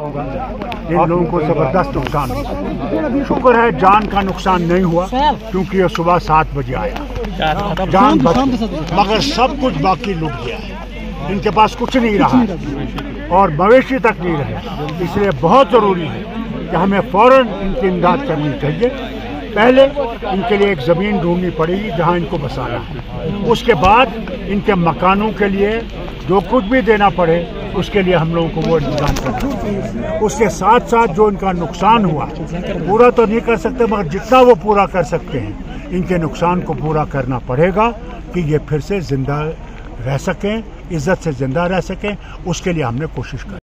इन लोगों को जबरदस्त नुकसान। शुक्र है जान का नुकसान नहीं हुआ क्योंकि यह सुबह 7 बजे आया, जान मगर सब कुछ बाकी लूट गया है। इनके पास कुछ नहीं रहा और मवेशी तक नहीं रहे, इसलिए बहुत ज़रूरी है कि हमें फौरन इनकी इमदाद करनी चाहिए। पहले इनके लिए एक ज़मीन ढूंढनी पड़ेगी जहाँ इनको बसाना है, उसके बाद इनके मकानों के लिए जो कुछ भी देना पड़े उसके लिए हम लोगों को वो इंतजाम करना। उसके साथ साथ जो इनका नुकसान हुआ पूरा तो नहीं कर सकते मगर जितना वो पूरा कर सकते हैं इनके नुकसान को पूरा करना पड़ेगा कि ये फिर से जिंदा रह सकें, इज्जत से जिंदा रह सकें, उसके लिए हमने कोशिश की।